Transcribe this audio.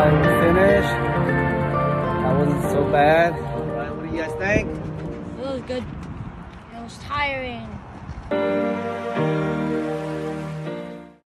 I'm finished. That wasn't so bad. Alright, what do you guys think? It was good. It was tiring.